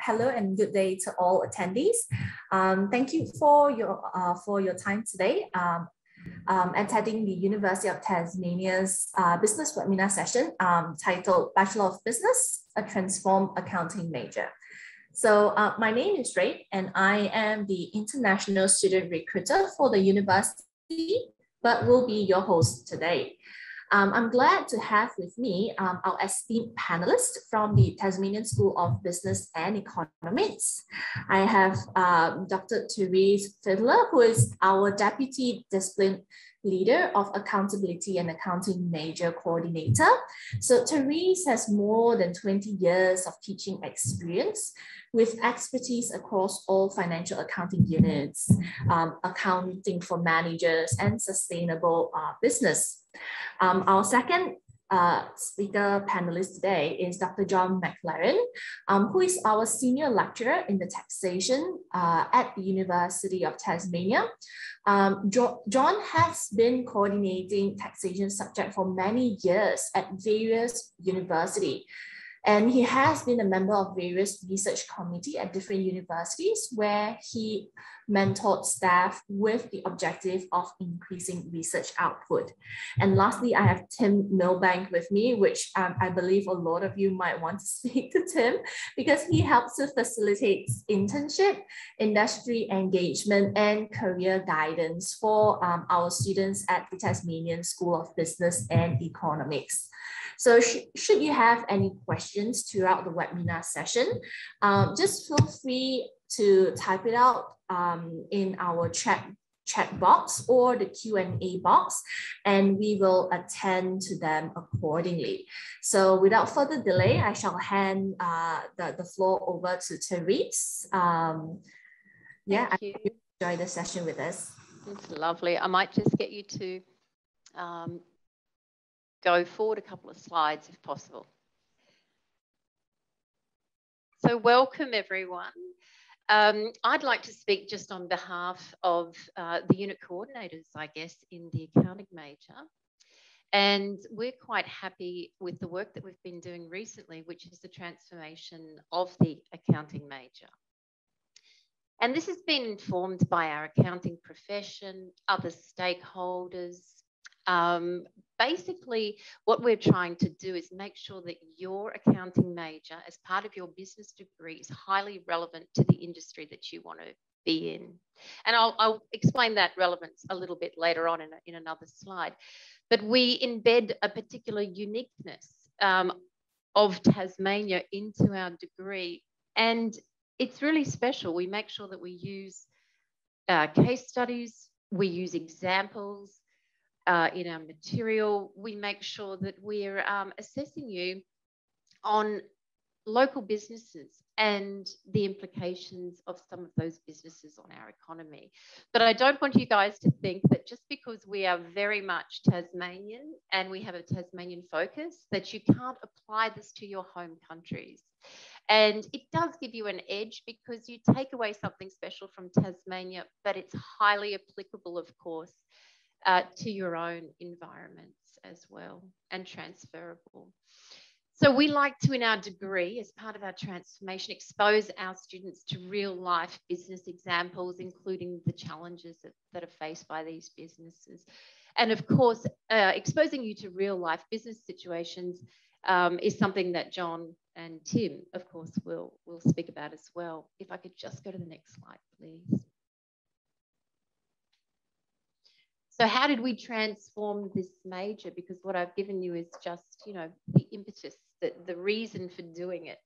Hello and good day to all attendees. Thank you for your time today attending the University of Tasmania's business webinar session titled Bachelor of Business, a Transformed Accounting Major. So my name is Ray and I am the International Student Recruiter for the University, but will be your host today. I'm glad to have with me our esteemed panelist from the Tasmanian School of Business and Economics. I have Dr. Therese Fiddler, who is our Deputy Discipline Leader of Accountability and Accounting Major Coordinator. So Therese has more than 20 years of teaching experience with expertise across all financial accounting units, accounting for managers and sustainable business. Our second speaker panelist today is Dr. John McLaren, who is our senior lecturer in the taxation at the University of Tasmania. John has been coordinating taxation subject for many years at various universities, and he has been a member of various research committees at different universities where he mentored staff with the objective of increasing research output. And lastly, I have Tim Milbank with me, which I believe a lot of you might want to speak to Tim because he helps to facilitate internship, industry engagement, and career guidance for our students at the Tasmanian School of Business and Economics. So should you have any questions throughout the webinar session, just feel free to type it out in our chat box or the Q&A box, and we will attend to them accordingly. So without further delay, I shall hand the floor over to Therese. Thank you. Enjoy the session with us. It's lovely. I might just get you to go forward a couple of slides if possible. So welcome everyone. I'd like to speak just on behalf of the unit coordinators, I guess, in the accounting major. And we're quite happy with the work that we've been doing recently, which is the transformation of the accounting major. And this has been informed by our accounting profession, other stakeholders. Basically, what we're trying to do is make sure that your accounting major, as part of your business degree, is highly relevant to the industry that you want to be in. And I'll explain that relevance a little bit later on in another slide. But we embed a particular uniqueness of Tasmania into our degree. And it's really special. We make sure that we use case studies, we use examples, in our material, we make sure that we're assessing you on local businesses and the implications of some of those businesses on our economy. But I don't want you guys to think that just because we are very much Tasmanian and we have a Tasmanian focus, that you can't apply this to your home countries. And it does give you an edge because you take away something special from Tasmania, but it's highly applicable, of course, to your own environments as well, and transferable. So we like to, in our degree, as part of our transformation, expose our students to real life business examples, including the challenges that are faced by these businesses. And of course, exposing you to real life business situations is something that John and Tim, of course, will speak about as well. If I could just go to the next slide, please. So how did we transform this major? Because what I've given you is just, you know, the impetus, the reason for doing it.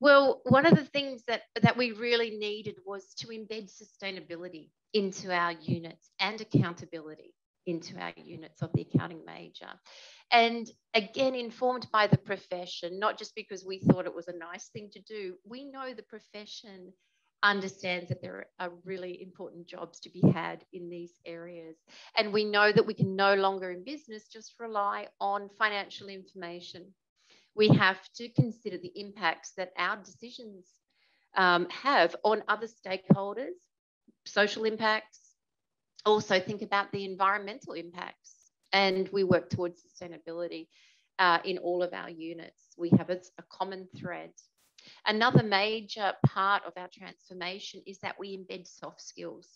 Well, one of the things that we really needed was to embed sustainability into our units and accountability into our units of the accounting major. And again, informed by the profession, not just because we thought it was a nice thing to do, we know the profession understands that there are really important jobs to be had in these areas. And we know that we can no longer in business just rely on financial information. We have to consider the impacts that our decisions have on other stakeholders, social impacts, also think about the environmental impacts. And we work towards sustainability in all of our units. We have a common thread. Another major part of our transformation is that we embed soft skills.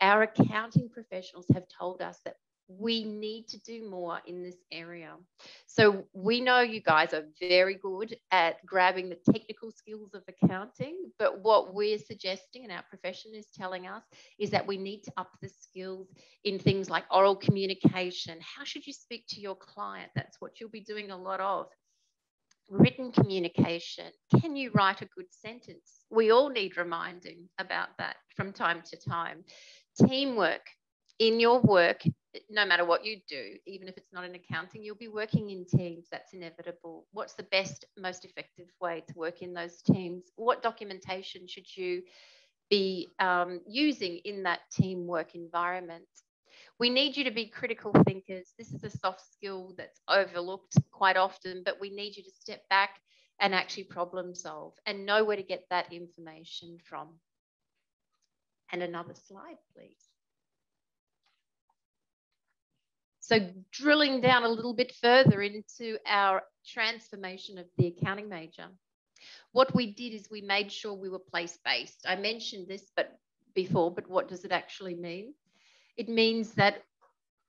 Our accounting professionals have told us that we need to do more in this area. So we know you guys are very good at grabbing the technical skills of accounting, but what we're suggesting and our profession is telling us is that we need to up the skills in things like oral communication. How should you speak to your client? That's what you'll be doing a lot of. Written communication. Can you write a good sentence? We all need reminding about that from time to time. Teamwork. In your work, no matter what you do, even if it's not in accounting, you'll be working in teams. That's inevitable. What's the best, most effective way to work in those teams? What documentation should you be using in that teamwork environment? We need you to be critical thinkers. This is a soft skill that's overlooked quite often, but we need you to step back and actually problem solve and know where to get that information from. And another slide, please. So drilling down a little bit further into our transformation of the accounting major, what we did is we made sure we were place-based. I mentioned this before, but what does it actually mean? It means that,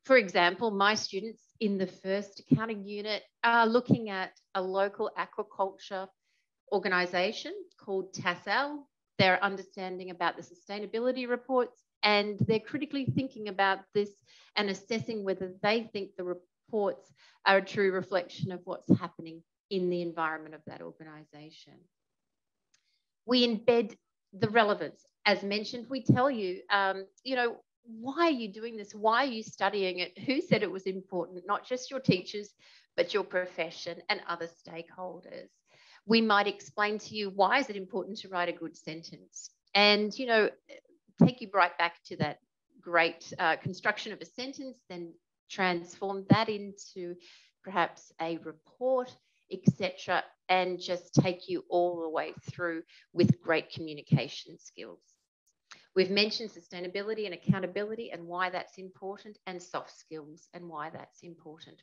for example, my students in the first accounting unit are looking at a local aquaculture organisation called TASSAL. They're understanding about the sustainability reports, and they're critically thinking about this and assessing whether they think the reports are a true reflection of what's happening in the environment of that organisation. We embed the relevance. As mentioned, we tell you, you know, why are you doing this? Why are you studying it? Who said it was important? Not just your teachers, but your profession and other stakeholders. We might explain to you, why is it important to write a good sentence? And, you know, take you right back to that great construction of a sentence, then transform that into perhaps a report, etc., and just take you all the way through with great communication skills. We've mentioned sustainability and accountability and why that's important, and soft skills and why that's important.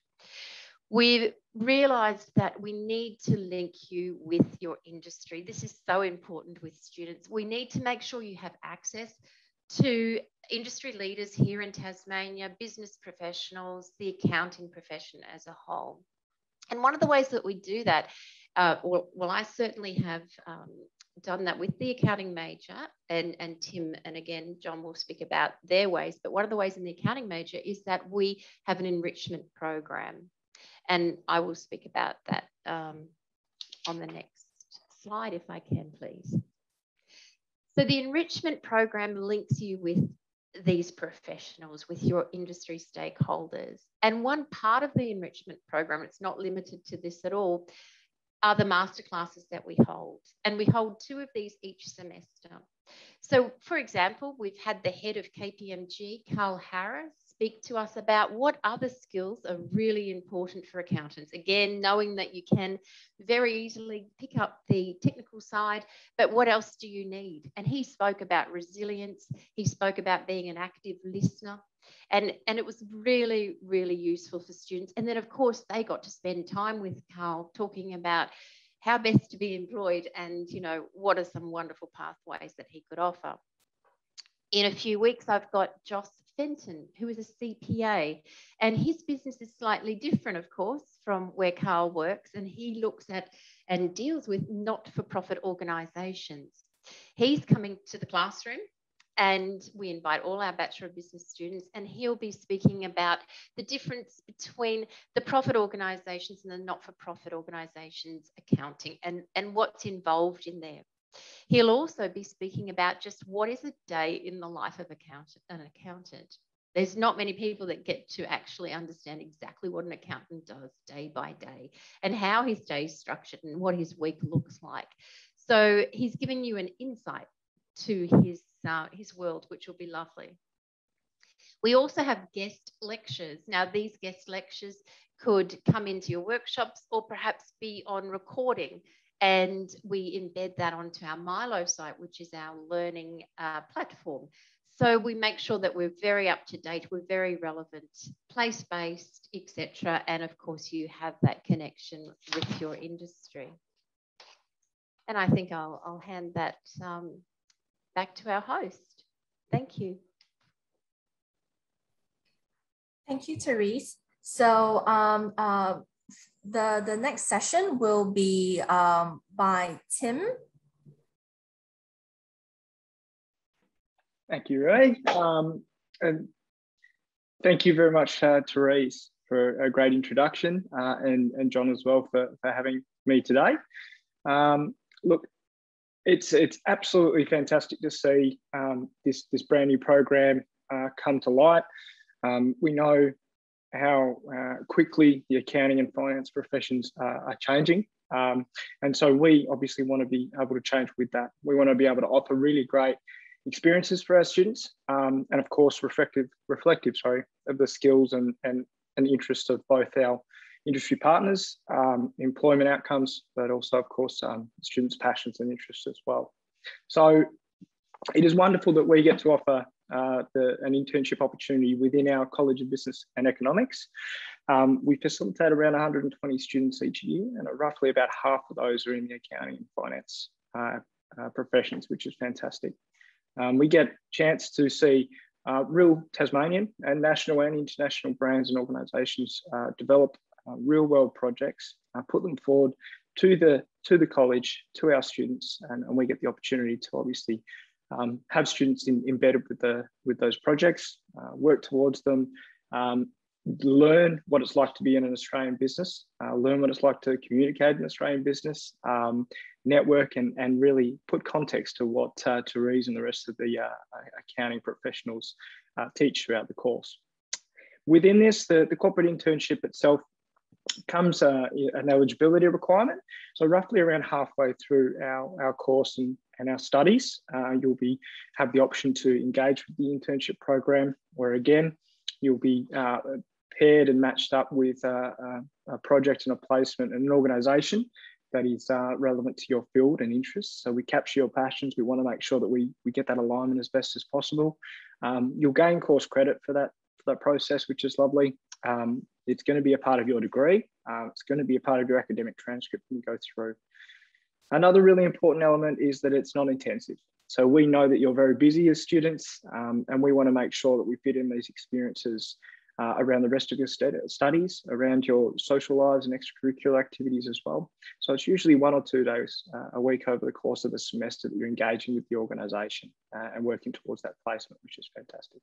We've realised that we need to link you with your industry. This is so important with students. We need to make sure you have access to industry leaders here in Tasmania, business professionals, the accounting profession as a whole. And one of the ways that we do that, well, I certainly have done that with the accounting major, and Tim, and again, John will speak about their ways, but one of the ways in the accounting major is that we have an enrichment program. And I will speak about that on the next slide, if I can, please. So the enrichment program links you with these professionals, with your industry stakeholders. And one part of the enrichment program, it's not limited to this at all, are the masterclasses that we hold. And we hold 2 of these each semester. So, for example, we've had the head of KPMG, Carl Harris, speak to us about what other skills are really important for accountants. Again, knowing that you can very easily pick up the technical side, but what else do you need? And he spoke about resilience. He spoke about being an active listener. And it was really, really useful for students. And then, of course, they got to spend time with Carl talking about how best to be employed and, you know, what are some wonderful pathways that he could offer. In a few weeks, I've got Josh Fenton, who is a CPA, and his business is slightly different, of course, from where Carl works, and he looks at and deals with not-for-profit organisations. He's coming to the classroom, and we invite all our Bachelor of Business students, and he'll be speaking about the difference between the profit organisations and the not-for-profit organisations accounting, and what's involved in there. He'll also be speaking about just what is a day in the life of an accountant. There's not many people that get to actually understand exactly what an accountant does day by day and how his day is structured and what his week looks like. So he's given you an insight to his world, which will be lovely. We also have guest lectures. Now, these guest lectures could come into your workshops or perhaps be on recording. And we embed that onto our MYLO site, which is our learning platform. So we make sure that we're very up to date, we're very relevant, place-based, etc. And of course, you have that connection with your industry. And I think I'll hand that back to our host. Thank you. Thank you, Therese. So the next session will be by Tim. Thank you, Ray. And thank you very much, Therese, for a great introduction, and John as well for having me today. Look, it's absolutely fantastic to see this brand new program come to light. We know how quickly the accounting and finance professions are changing. And so we obviously want to be able to change with that. We want to be able to offer really great experiences for our students, and of course reflective of the skills and interests of both our industry partners, employment outcomes, but also of course students' passions and interests as well. So it is wonderful that we get to offer an internship opportunity within our College of Business and Economics. We facilitate around 120 students each year, and roughly about half of those are in the accounting and finance professions, which is fantastic. We get a chance to see real Tasmanian and national and international brands and organisations develop real world projects, put them forward to the college, to our students, and we get the opportunity to obviously have students embedded with those projects, work towards them, learn what it's like to be in an Australian business, learn what it's like to communicate in Australian business, network, and really put context to what Therese and the rest of the accounting professionals teach throughout the course. Within this, the corporate internship itself comes an eligibility requirement. So roughly around halfway through our course and our studies, you'll have the option to engage with the internship program, where again, you'll be paired and matched up with a project and a placement and an organisation that is relevant to your field and interests. So we capture your passions. We want to make sure that we get that alignment as best as possible. You'll gain course credit for that process, which is lovely. It's going to be a part of your degree. It's going to be a part of your academic transcript when you go through. Another really important element is that it's not intensive. So we know that you're very busy as students, and we want to make sure that we fit in these experiences around the rest of your studies, around your social lives and extracurricular activities as well. So it's usually 1 or 2 days a week over the course of a semester that you're engaging with the organisation and working towards that placement, which is fantastic.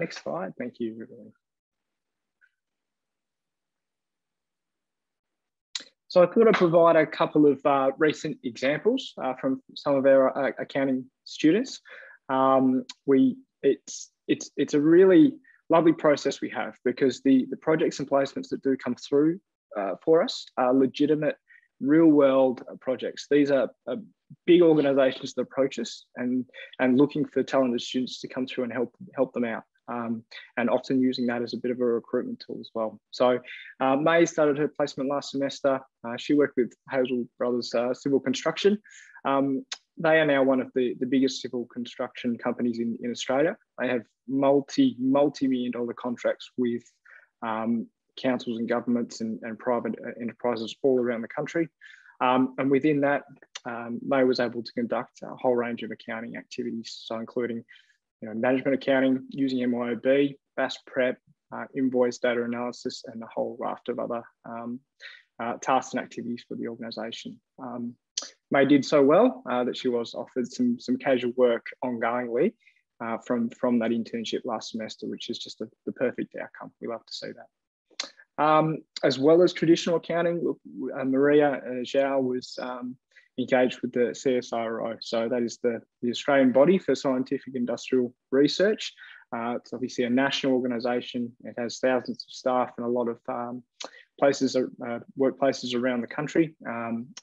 Next slide. Thank you, everyone. So I thought I'd provide a couple of recent examples from some of our accounting students. It's a really lovely process we have, because the projects and placements that do come through for us are legitimate, real world projects. These are big organisations that approach us and looking for talented students to come through and help them out. And often using that as a bit of a recruitment tool as well. So May started her placement last semester. She worked with Hazel Brothers Civil Construction. They are now one of the biggest civil construction companies in Australia. They have multi-million-dollar contracts with councils and governments and private enterprises all around the country. And within that, May was able to conduct a whole range of accounting activities, so including management accounting, using MYOB, BAS prep, invoice data analysis, and a whole raft of other tasks and activities for the organisation. May did so well that she was offered some casual work ongoingly from that internship last semester, which is just the perfect outcome. We love to see that. As well as traditional accounting, Maria Zhao was engaged with the CSIRO. So that is the Australian body for scientific industrial research. It's obviously a national organisation. It has thousands of staff and a lot of workplaces around the country.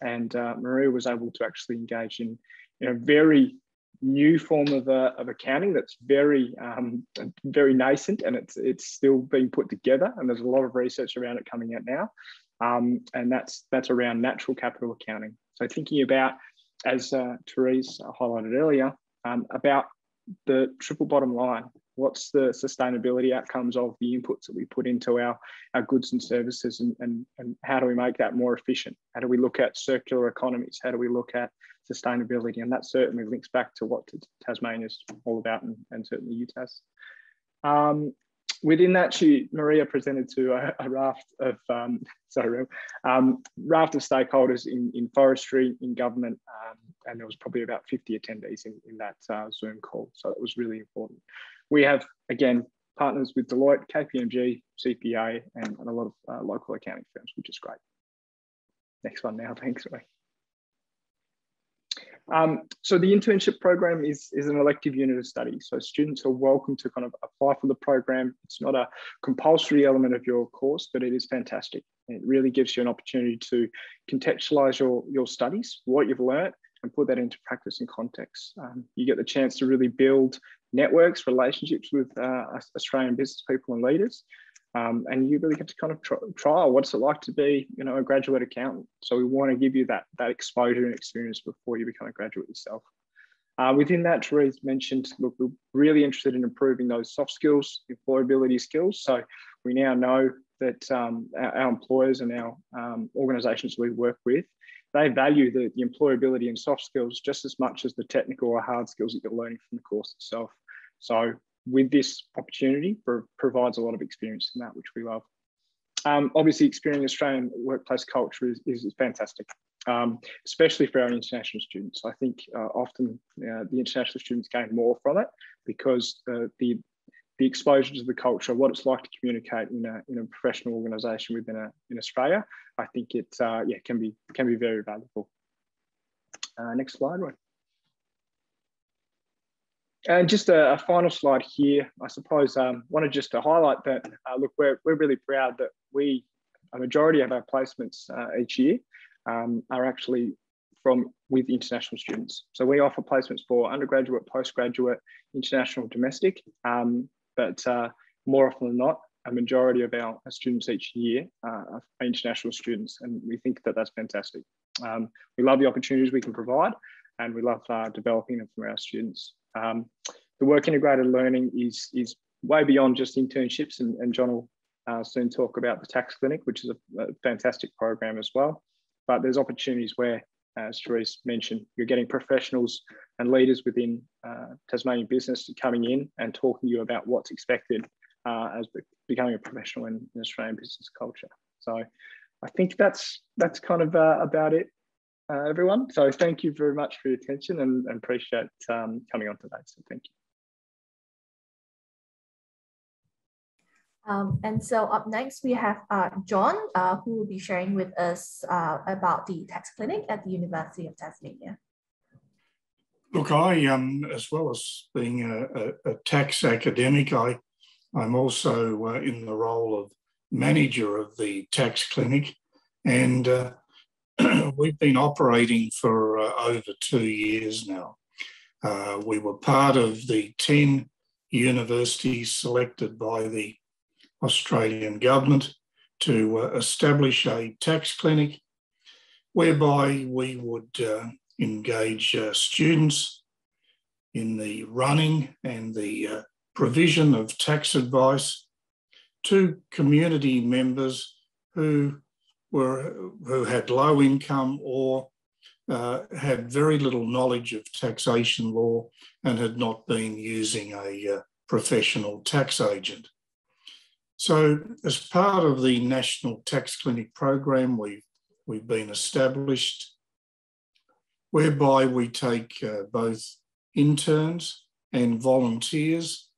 And Maria was able to actually engage in a very new form of accounting that's very nascent, and it's still being put together. And there's a lot of research around it coming out now. And that's around natural capital accounting. So thinking about, as Therese highlighted earlier, about the triple bottom line what's the sustainability outcomes of the inputs that we put into our goods and services, and how do we make that more efficient? How do we look at circular economies? How do we look at sustainability? And that certainly links back to what Tasmania's all about, and certainly UTAS. Within that, Maria presented to a raft of stakeholders in forestry, in government, and there was probably about 50 attendees in that Zoom call. So it was really important. We have, again, partners with Deloitte, KPMG, CPA, and a lot of local accounting firms, which is great. Next one now, thanks, Ray. So the internship program is an elective unit of study. So students are welcome to kind of apply for the program. It's not a compulsory element of your course, but it is fantastic. It really gives you an opportunity to contextualize your studies, what you've learned, and put that into practice and context. You get the chance to really build networks, relationships with Australian business people and leaders. And you really get to kind of trial what's it like to be, you know, a graduate accountant. So we want to give you that exposure and experience before you become a graduate yourself. Within that, Therese mentioned, look, we're really interested in improving those soft skills, employability skills. So we now know that our employers and our organisations we work with, they value the employability and soft skills just as much as the technical or hard skills that you're learning from the course itself. So with this opportunity provides a lot of experience in that, which we love. Obviously, experiencing Australian workplace culture is fantastic, especially for our international students. I think often the international students gain more from it because the exposure to the culture, what it's like to communicate in a professional organisation within in Australia, I think it can be very valuable. Next slide, Roy. And just a final slide here, I suppose, wanted just to highlight that, look, we're really proud that a majority of our placements each year are actually with international students. So we offer placements for undergraduate, postgraduate, international, domestic, but more often than not, a majority of our students each year are international students, and we think that that's fantastic. We love the opportunities we can provide, and we love developing them for our students. The work integrated learning is way beyond just internships, and John will soon talk about the tax clinic, which is a fantastic program as well. But there's opportunities where, as Therese mentioned, you're getting professionals and leaders within Tasmanian business coming in and talking to you about what's expected as becoming a professional in Australian business culture. So I think that's kind of about it. Everyone. So thank you very much for your attention, and appreciate coming on today. So thank you. And so up next, we have John, who will be sharing with us about the tax clinic at the University of Tasmania. Look, I, as well as being a tax academic, I'm also in the role of manager of the tax clinic, and we've been operating for over 2 years now. We were part of the 10 universities selected by the Australian government to establish a tax clinic whereby we would engage students in the running and the provision of tax advice to community members who had low income or had very little knowledge of taxation law and had not been using a professional tax agent. So as part of the National Tax Clinic Program, we've been established whereby we take both interns and volunteers,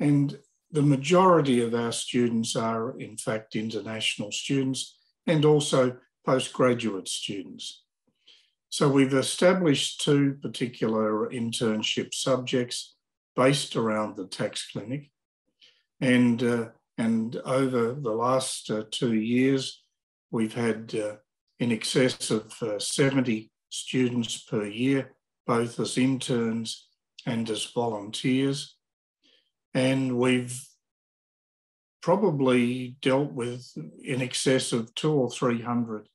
and the majority of our students are in fact international students, and also postgraduate students. So we've established 2 particular internship subjects based around the tax clinic. And over the last 2 years, we've had in excess of 70 students per year, both as interns and as volunteers. And we've probably dealt with in excess of 200 or 300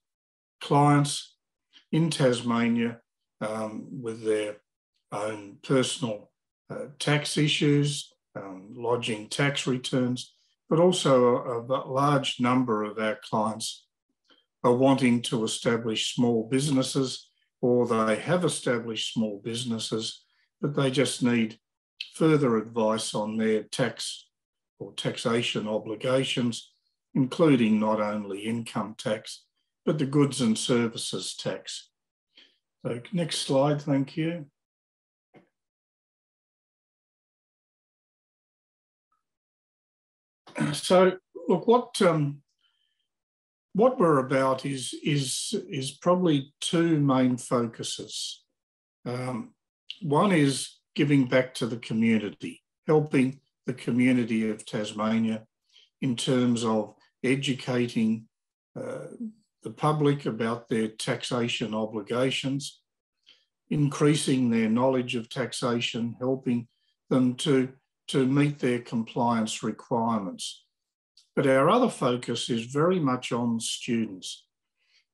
clients in Tasmania with their own personal tax issues, lodging tax returns, but also a large number of our clients are wanting to establish small businesses, or they have established small businesses, but they just need further advice on their tax or taxation obligations, including not only income tax, but the goods and services tax. So next slide, thank you. So look, what we're about is probably two main focuses. One is giving back to the community, helping the community of Tasmania in terms of educating the public about their taxation obligations, increasing their knowledge of taxation, helping them to meet their compliance requirements. But our other focus is very much on students,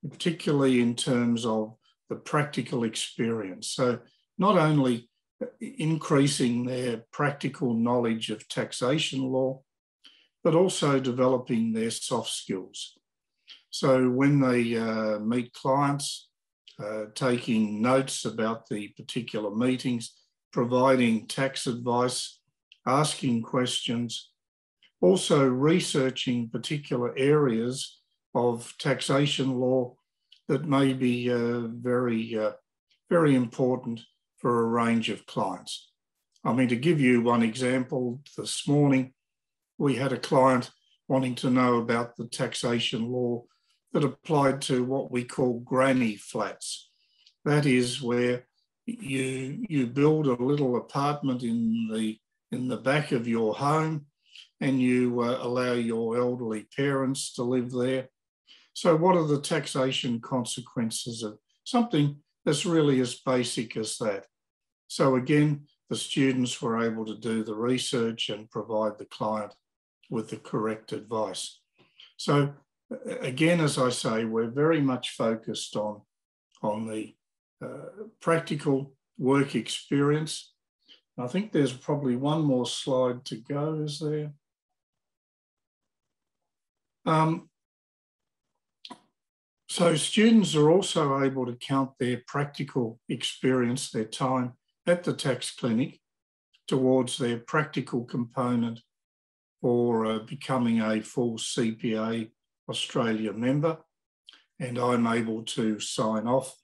particularly in terms of the practical experience. So not only increasing their practical knowledge of taxation law, but also developing their soft skills. So when they meet clients, taking notes about the particular meetings, providing tax advice, asking questions, also researching particular areas of taxation law that may be very important for a range of clients. I mean, to give you one example, this morning we had a client wanting to know about the taxation law that applied to what we call granny flats. That is where you build a little apartment in the back of your home, and you allow your elderly parents to live there. So what are the taxation consequences of something that's really as basic as that? So again, the students were able to do the research and provide the client with the correct advice. So again, as I say, we're very much focused on the practical work experience. I think there's probably one more slide to go, is there? So students are also able to count their practical experience, their time at the tax clinic, towards their practical component for becoming a full CPA Australia member. And I'm able to sign off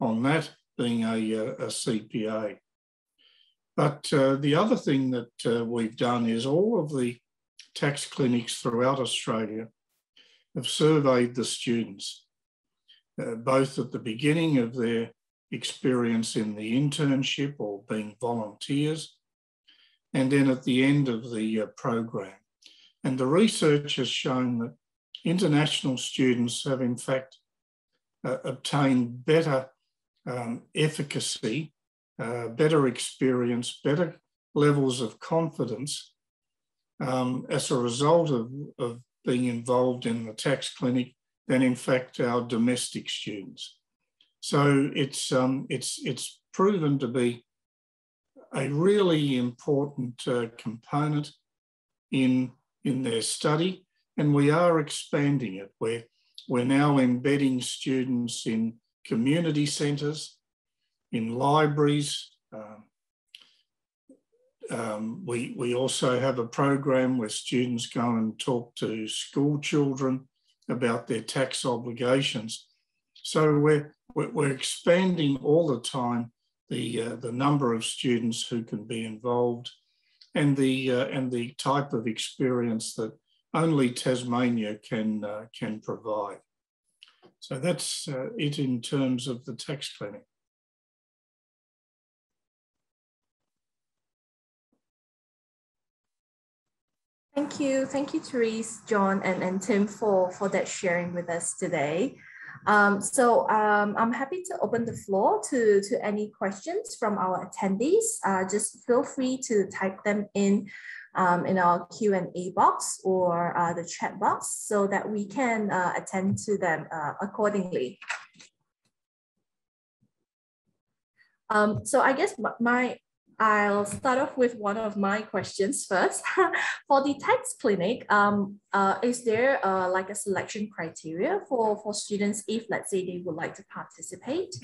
on that, being a CPA. But the other thing that we've done is all of the tax clinics throughout Australia have surveyed the students, both at the beginning of their experience in the internship or being volunteers, and then at the end of the program. And the research has shown that international students have in fact obtained better efficacy, better experience, better levels of confidence as a result of being involved in the tax clinic than in fact our domestic students. So it's proven to be a really important component in their study, and we are expanding it. We're now embedding students in community centres, in libraries. We also have a program where students go and talk to school children about their tax obligations. So we're expanding all the time the number of students who can be involved, and the type of experience that only Tasmania can provide. So that's it in terms of the tax clinic. Thank you, Therese, John, and Tim for that sharing with us today. I'm happy to open the floor to any questions from our attendees. Just feel free to type them in our Q&A box or the chat box so that we can attend to them accordingly. So I guess my I'll start off with one of my questions first. For the tax clinic, is there like a selection criteria for students if, let's say, they would like to participate?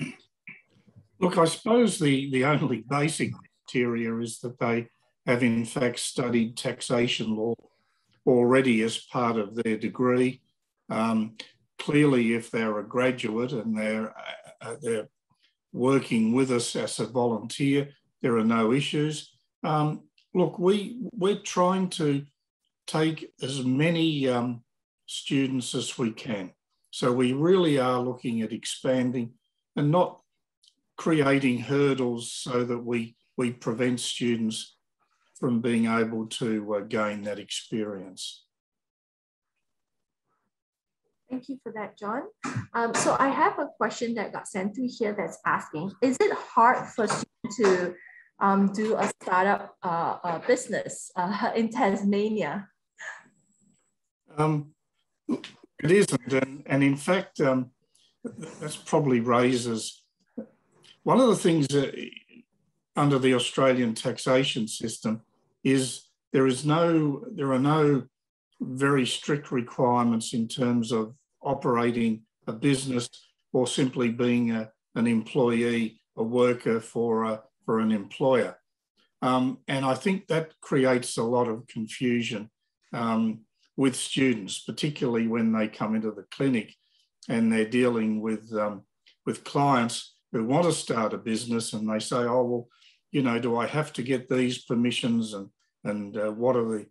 Look, I suppose the only basic criteria is that they have in fact studied taxation law already as part of their degree. Clearly, if they're a graduate and they're working with us as a volunteer, there are no issues. Look, we're trying to take as many students as we can. So we really are looking at expanding and not creating hurdles so that we prevent students from being able to gain that experience. Thank you for that, John. So I have a question that got sent through here that's asking, is it hard for students to do a startup business in Tasmania? It isn't, and in fact, that's probably raises one of the things that under the Australian taxation system is there are no very strict requirements in terms of operating a business or simply being an employee, a worker for an employer. And I think that creates a lot of confusion with students, particularly when they come into the clinic and they're dealing with clients who want to start a business and they say, oh, well, you know, do I have to get these permissions and what are the,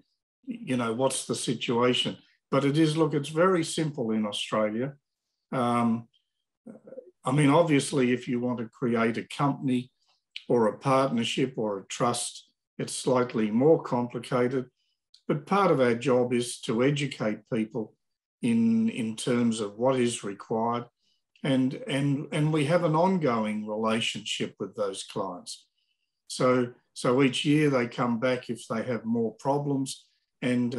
you know, what's the situation? But it is, look, it's very simple in Australia. I mean, obviously, if you want to create a company or a partnership or a trust, it's slightly more complicated. But part of our job is to educate people in terms of what is required. And we have an ongoing relationship with those clients. So each year they come back if they have more problems. And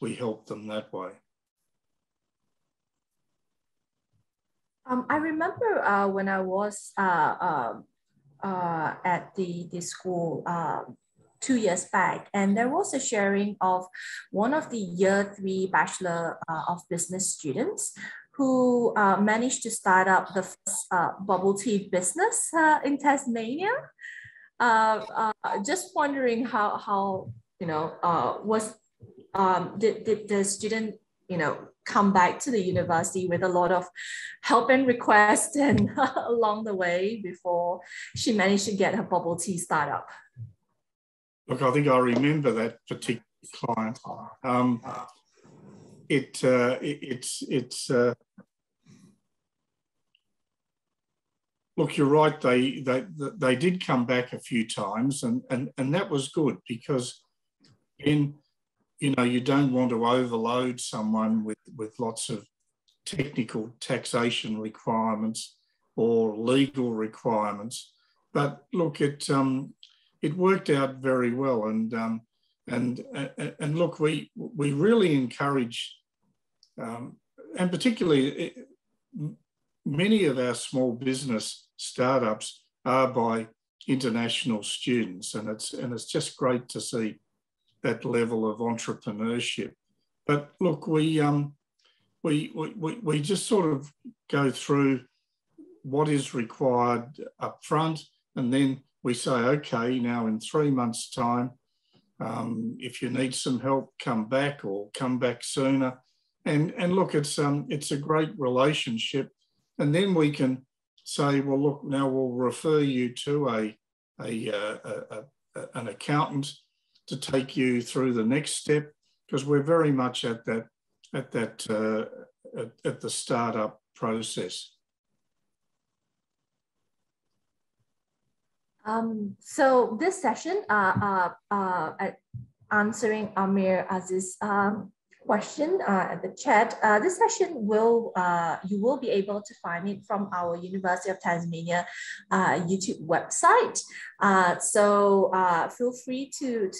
we help them that way. I remember when I was at the school 2 years back, and there was a sharing of one of the Year 3 Bachelor of Business students who managed to start up the first bubble tea business in Tasmania. Just wondering how you know, did the student, you know, come back to the university with a lot of help and requests and along the way before she managed to get her bubble tea startup? Look, I think I remember that particular client. Look, you're right. They did come back a few times, and that was good because, in, you know, you don't want to overload someone with lots of technical taxation requirements or legal requirements. But look, it worked out very well, and look, we really encourage, and particularly many of our small business startups are by international students, and it's just great to see that level of entrepreneurship. But look, we just sort of go through what is required up front, and then we say, okay, now in 3 months' time, if you need some help, come back or come back sooner. And look, it's a great relationship, and then we can say, well, look, now we'll refer you to an accountant to take you through the next step, because we're very much at the startup process. So this session, answering Amir Aziz's question at the chat. This session will you will be able to find it from our University of Tasmania YouTube website. So feel free to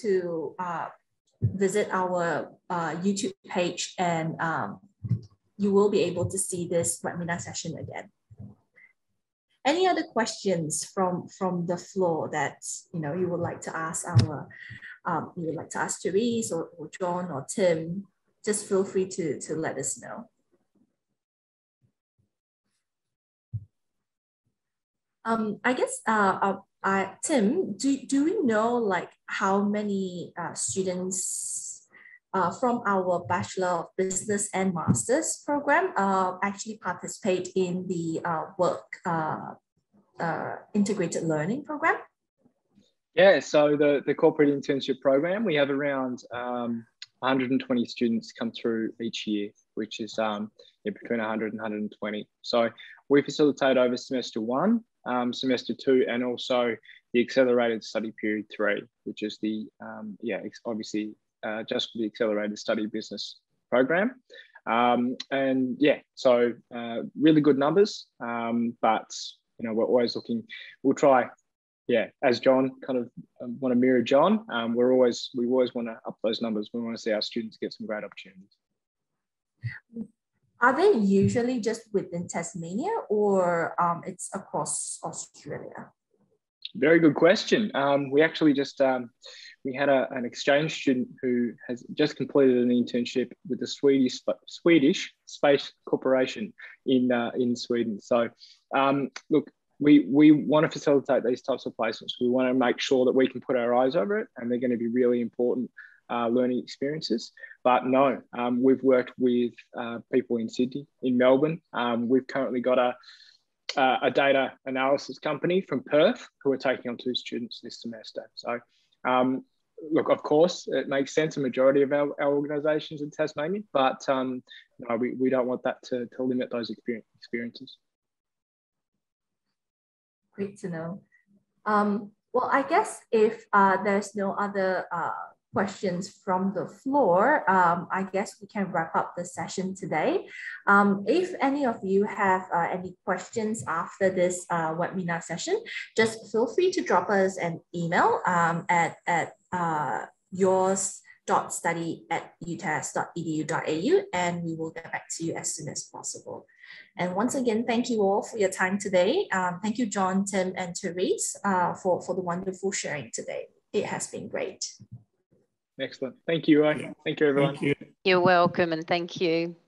visit our YouTube page, and you will be able to see this webinar session again. Any other questions from the floor that you would like to ask our you would like to ask Therese or John or Tim? Just feel free to let us know. I guess Tim, do we know like how many students from our Bachelor of Business and Masters program actually participate in the work integrated learning program? Yeah, so the corporate internship program, we have around 120 students come through each year, which is between 100 and 120. So we facilitate over semester one, semester two, and also the accelerated study period three, which is the, obviously just for the accelerated study business program. And yeah, so really good numbers, but we're always looking, we'll try, yeah, as John kind of want to mirror John, we always want to up those numbers. We want to see our students get some great opportunities. Are they usually just within Tasmania, or it's across Australia? Very good question. We actually just we had an exchange student who has just completed an internship with the Swedish Space Corporation in Sweden. So look. We want to facilitate these types of placements. We want to make sure that we can put our eyes over it, and they're going to be really important learning experiences. But no, we've worked with people in Sydney, in Melbourne. We've currently got a data analysis company from Perth who are taking on 2 students this semester. So look, of course, it makes sense. A majority of our organisations in Tasmania, but no, we don't want that to limit those experiences. Great to know. Well, I guess if there's no other questions from the floor, I guess we can wrap up the session today. If any of you have any questions after this webinar session, just feel free to drop us an email at yours.study@utas.edu.au, and we will get back to you as soon as possible. And once again, thank you all for your time today. Thank you, John, Tim, and Therese for the wonderful sharing today. It has been great. Excellent. Thank you. Thank you, everyone. Thank you. You're welcome, and thank you.